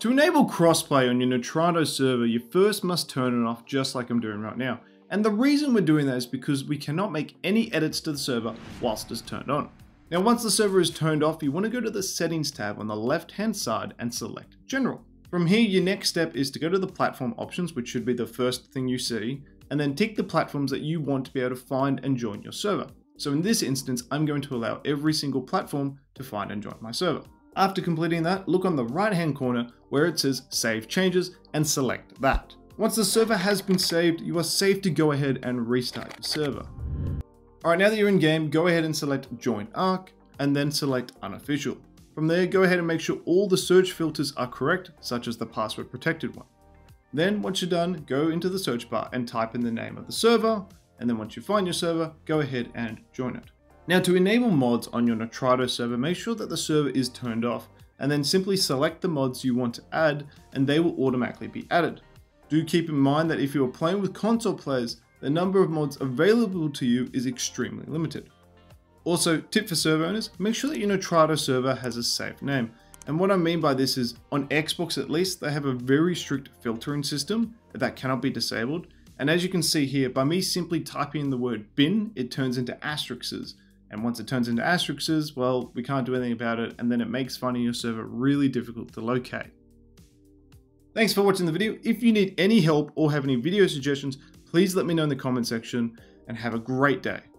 To enable crossplay on your Nitrado server, you first must turn it off, just like I'm doing right now. And the reason we're doing that is because we cannot make any edits to the server whilst it's turned on. Now, once the server is turned off, you want to go to the Settings tab on the left-hand side and select General. From here, your next step is to go to the Platform Options, which should be the first thing you see, and then tick the platforms that you want to be able to find and join your server. So in this instance, I'm going to allow every single platform to find and join my server. After completing that, look on the right-hand corner where it says Save Changes and select that. Once the server has been saved, you are safe to go ahead and restart your server. All right, now that you're in game, go ahead and select Join Arc and then select Unofficial. From there, go ahead and make sure all the search filters are correct, such as the password protected one. Then once you're done, go into the search bar and type in the name of the server. And then once you find your server, go ahead and join it. Now, to enable mods on your Nitrado server, make sure that the server is turned off and then simply select the mods you want to add and they will automatically be added. Do keep in mind that if you are playing with console players, the number of mods available to you is extremely limited. Also, tip for server owners, make sure that your Nitrado server has a safe name. And what I mean by this is, on Xbox at least, they have a very strict filtering system that cannot be disabled. And as you can see here, by me simply typing in the word bin, it turns into asterisks. And once it turns into asterisks, well, we can't do anything about it. And then it makes finding your server really difficult to locate. Thanks for watching the video. If you need any help or have any video suggestions, please let me know in the comment section and have a great day.